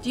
Do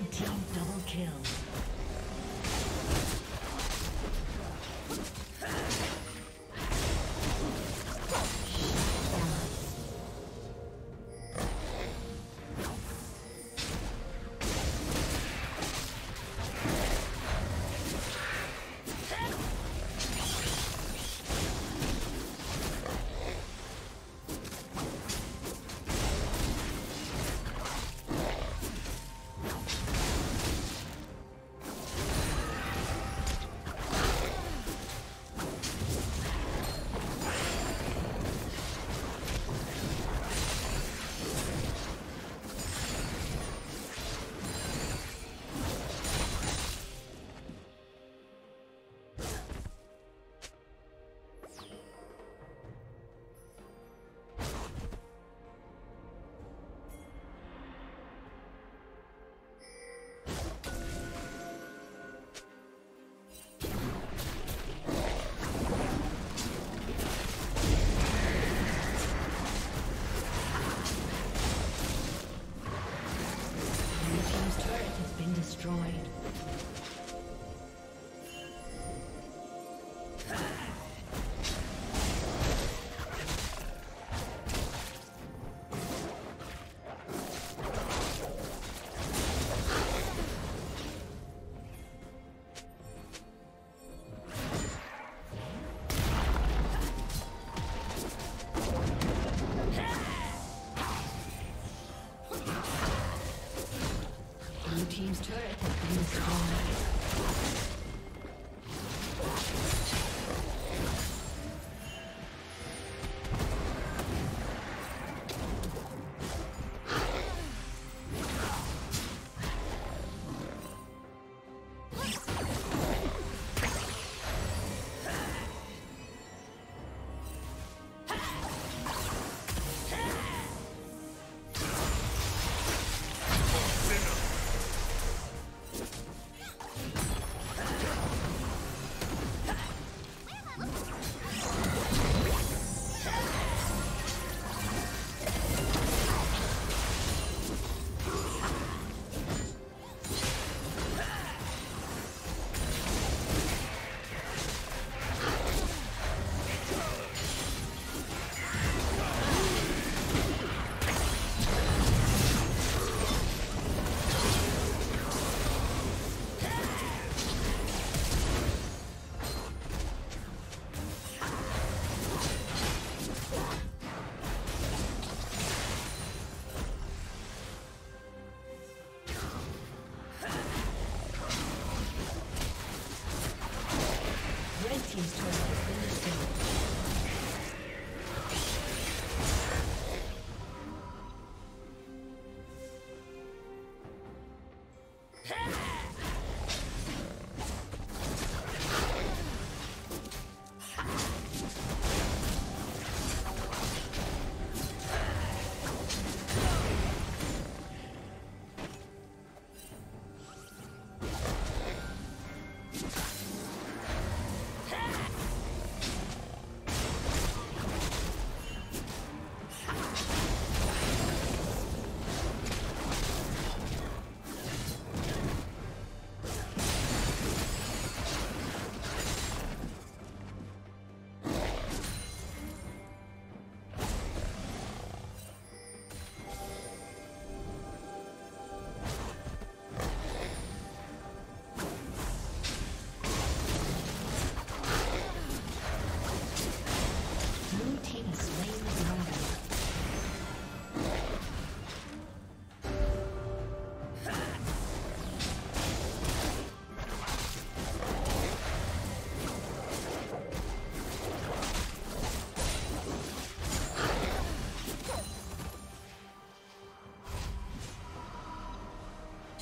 Red team double kill. Team's turret has been destroyed.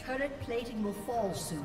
Turret plating will fall soon.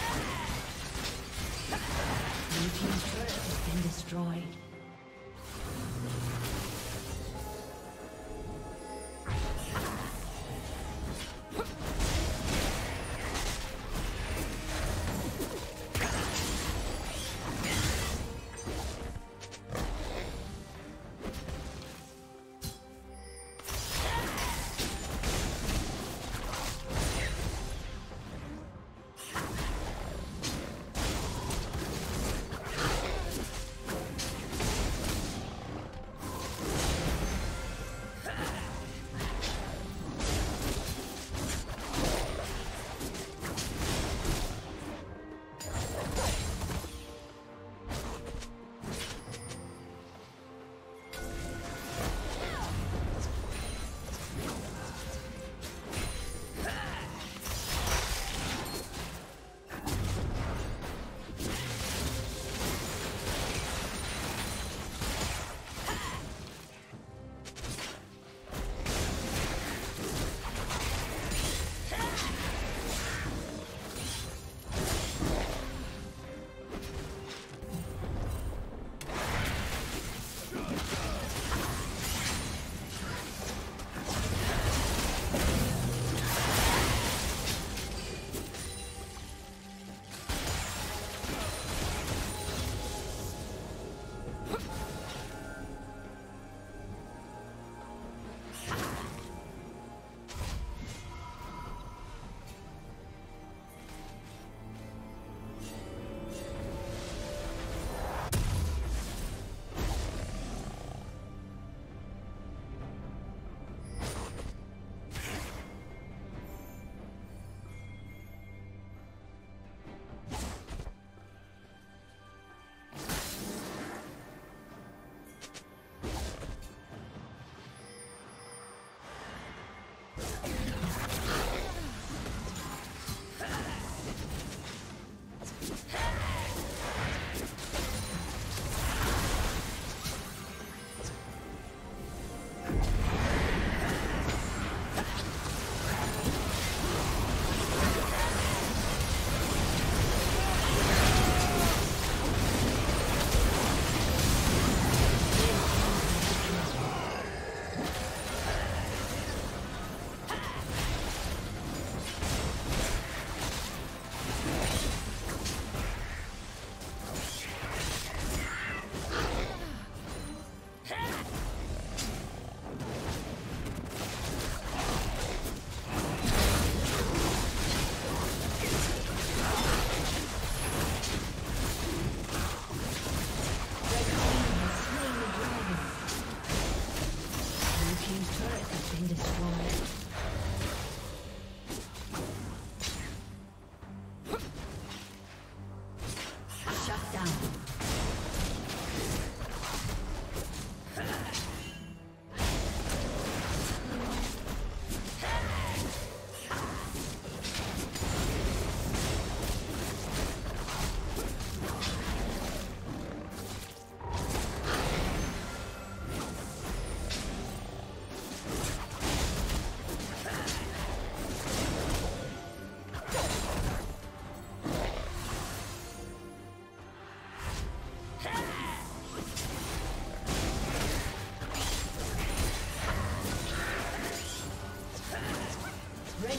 Your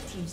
team's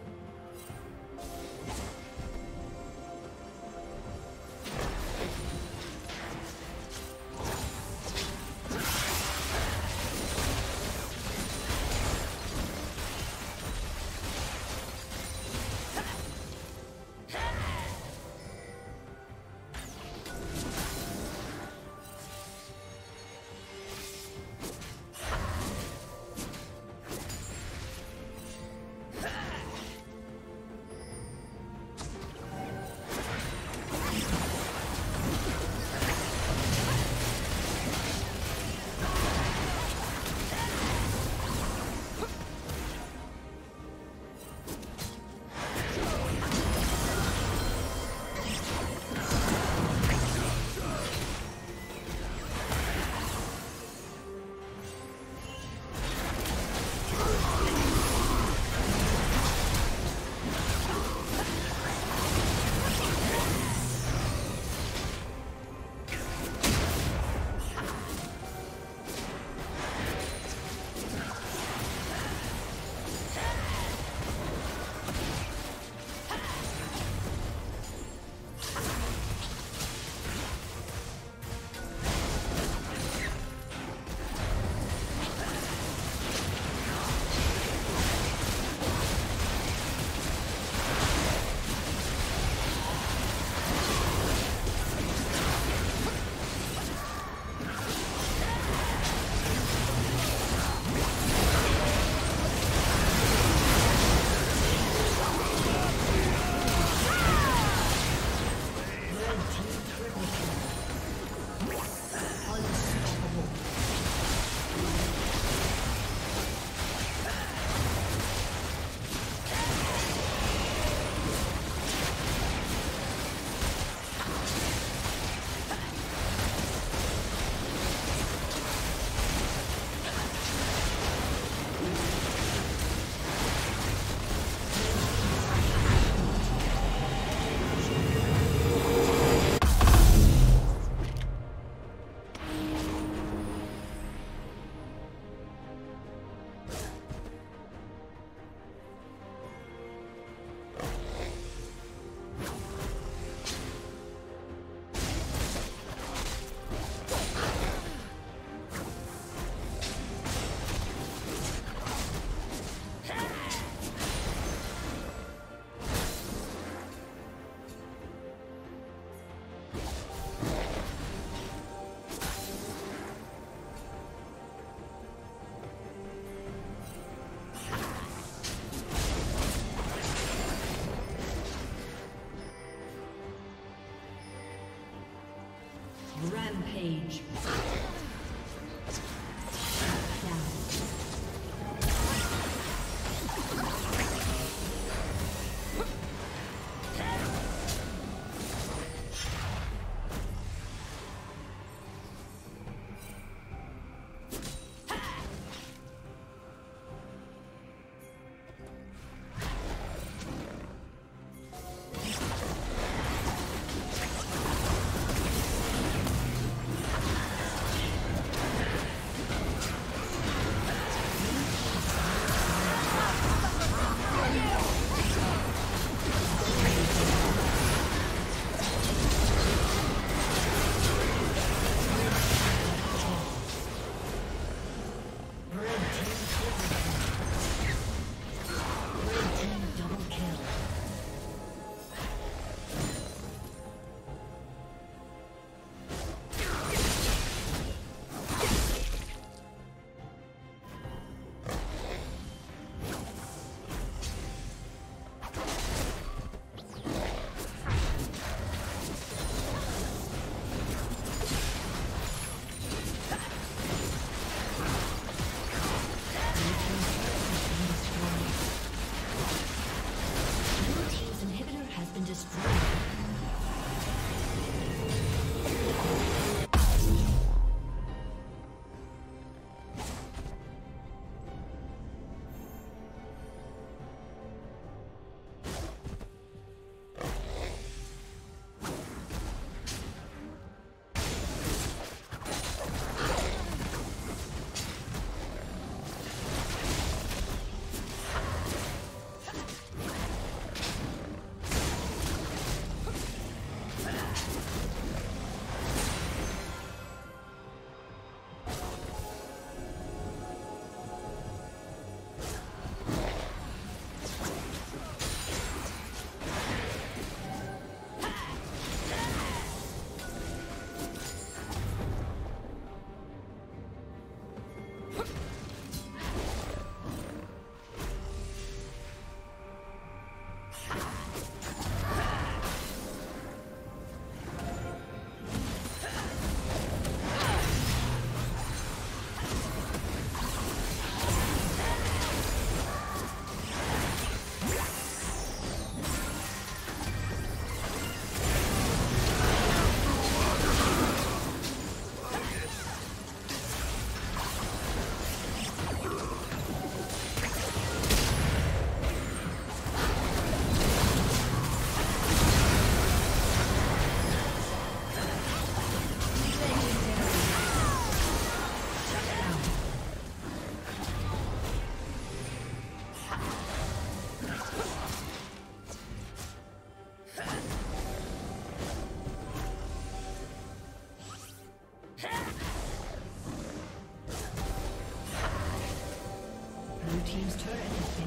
Rampage.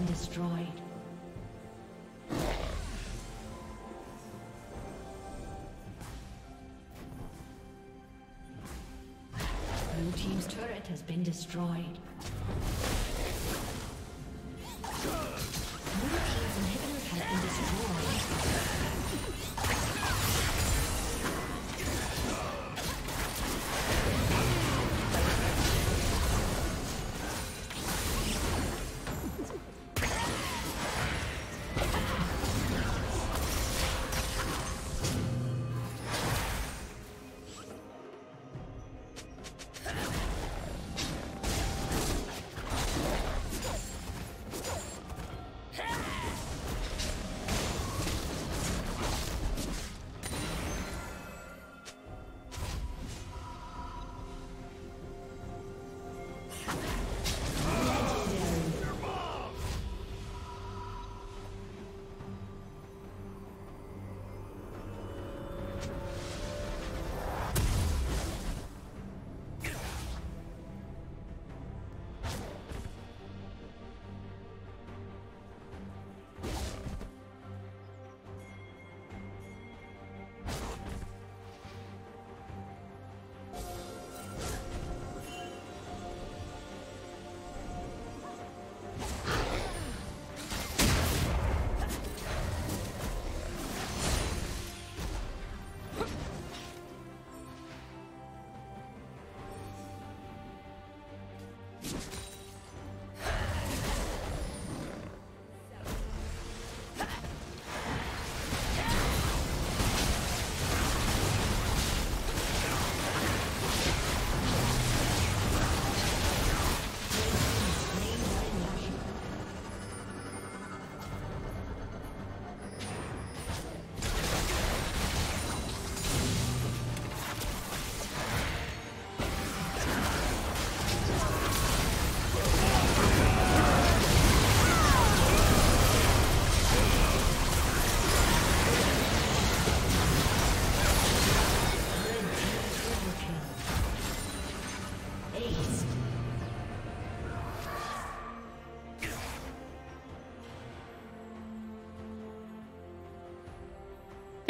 Destroyed. Blue team's turret has been destroyed. Blue team's inhibitor has been destroyed.